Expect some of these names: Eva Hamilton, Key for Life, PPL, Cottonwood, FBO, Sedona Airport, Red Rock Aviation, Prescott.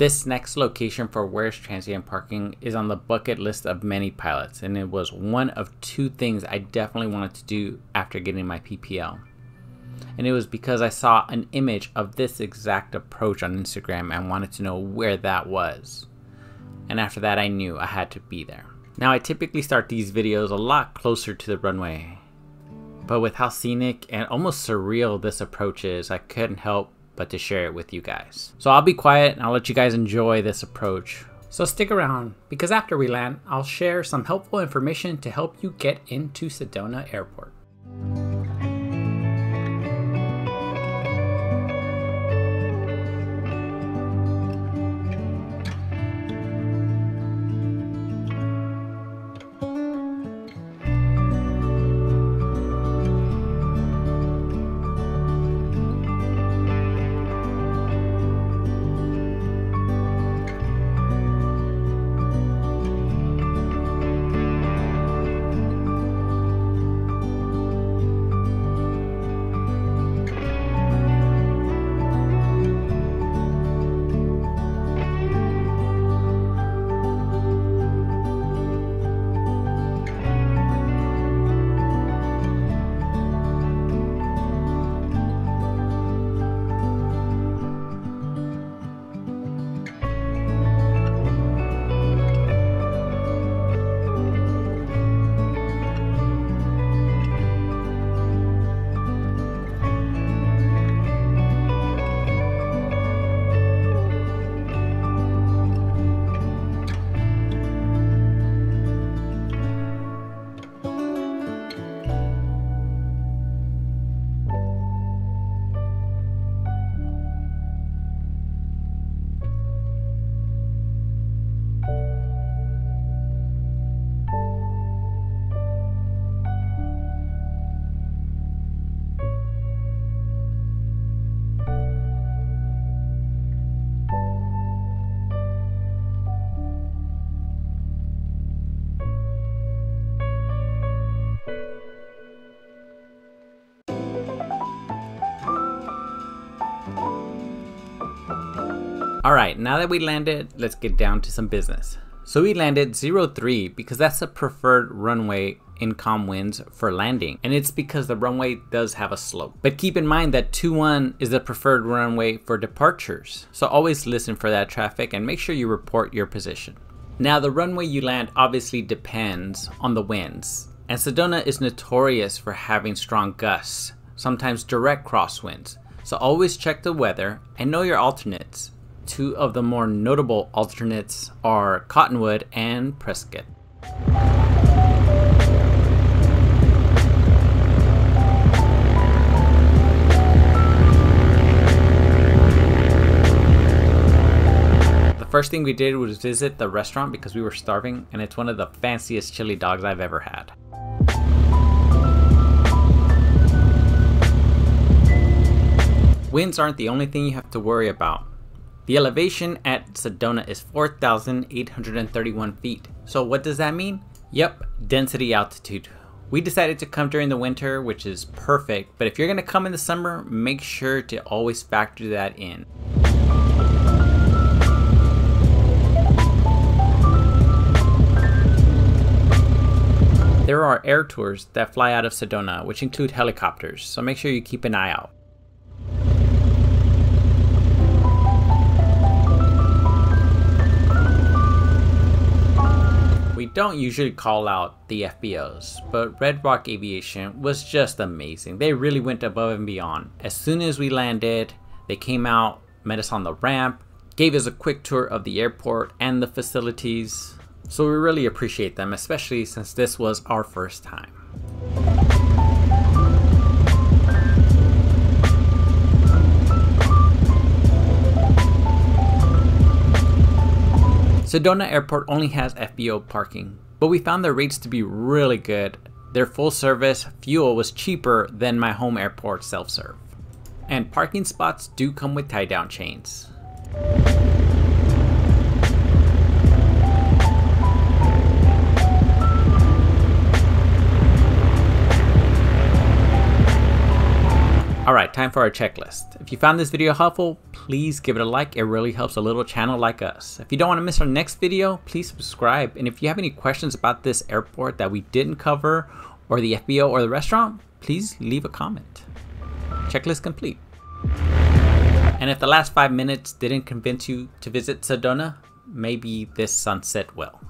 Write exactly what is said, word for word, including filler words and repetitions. This next location for where's transient parking is on the bucket list of many pilots, and it was one of two things I definitely wanted to do after getting my P P L. And it was because I saw an image of this exact approach on Instagram and wanted to know where that was. And after that, I knew I had to be there. Now, I typically start these videos a lot closer to the runway, but with how scenic and almost surreal this approach is, I couldn't help but to share it with you guys. So I'll be quiet and I'll let you guys enjoy this approach. So stick around, because after we land, I'll share some helpful information to help you get into Sedona Airport. Alright, now that we landed, let's get down to some business. So we landed zero three because that's the preferred runway in calm winds for landing. And it's because the runway does have a slope. But keep in mind that two one is the preferred runway for departures. So always listen for that traffic and make sure you report your position. Now the runway you land obviously depends on the winds. And Sedona is notorious for having strong gusts, sometimes direct crosswinds. So always check the weather and know your alternates. Two of the more notable alternates are Cottonwood and Prescott. The first thing we did was visit the restaurant because we were starving, and it's one of the fanciest chili dogs I've ever had. Winds aren't the only thing you have to worry about. The elevation at Sedona is four thousand eight hundred thirty-one feet. So what does that mean? Yep, density altitude. We decided to come during the winter, which is perfect, but if you're gonna come in the summer, make sure to always factor that in. There are air tours that fly out of Sedona, which include helicopters, so make sure you keep an eye out. We don't usually call out the F B Os, but Red Rock Aviation was just amazing. They really went above and beyond. As soon as we landed, they came out, met us on the ramp, gave us a quick tour of the airport and the facilities. So we really appreciate them, especially since this was our first time. Sedona Airport only has F B O parking, but we found their rates to be really good. Their full service fuel was cheaper than my home airport self-serve. And parking spots do come with tie-down chains. Alright, time for our checklist. If you found this video helpful, please give it a like. It really helps a little channel like us. If you don't want to miss our next video, please subscribe. And if you have any questions about this airport that we didn't cover, or the F B O or the restaurant, please leave a comment. Checklist complete. And if the last five minutes didn't convince you to visit Sedona, maybe this sunset will.